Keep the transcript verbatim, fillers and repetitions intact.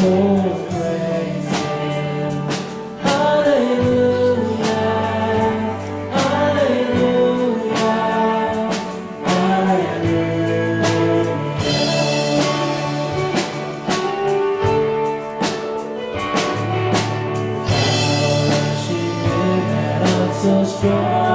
So strong.